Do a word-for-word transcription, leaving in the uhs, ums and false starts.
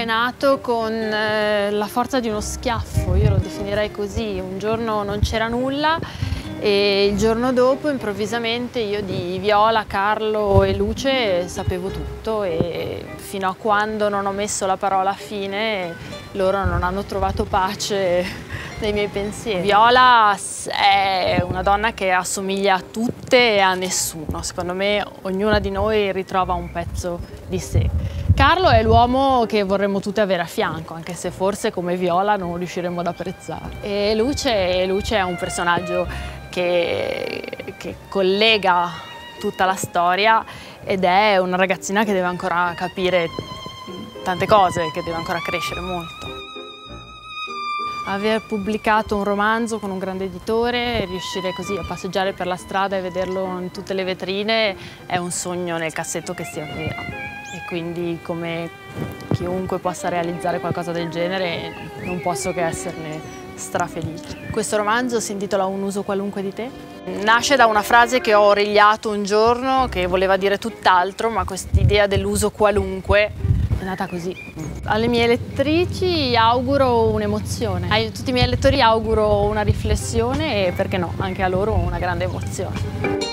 è nato con eh, la forza di uno schiaffo, io lo definirei così. Un giorno non c'era nulla e il giorno dopo improvvisamente io di Viola, Carlo e Luce sapevo tutto, e fino a quando non ho messo la parola fine loro non hanno trovato pace nei miei pensieri. Viola è una donna che assomiglia a tutte e a nessuno, secondo me ognuna di noi ritrova un pezzo di sé. Carlo è l'uomo che vorremmo tutte avere a fianco, anche se forse come Viola non riusciremmo ad apprezzare. E Luce, Luce è un personaggio che, che collega tutta la storia, ed è una ragazzina che deve ancora capire tante cose, che deve ancora crescere molto. Aver pubblicato un romanzo con un grande editore, riuscire così a passeggiare per la strada e vederlo in tutte le vetrine, è un sogno nel cassetto che si avvera. E quindi, come chiunque possa realizzare qualcosa del genere, non posso che esserne strafelice. Questo romanzo si intitola Un uso qualunque di te. Nasce da una frase che ho origliato un giorno, che voleva dire tutt'altro, ma quest'idea dell'uso qualunque è nata così. Alle mie lettrici auguro un'emozione, a tutti i miei lettori auguro una riflessione e, perché no, anche a loro una grande emozione.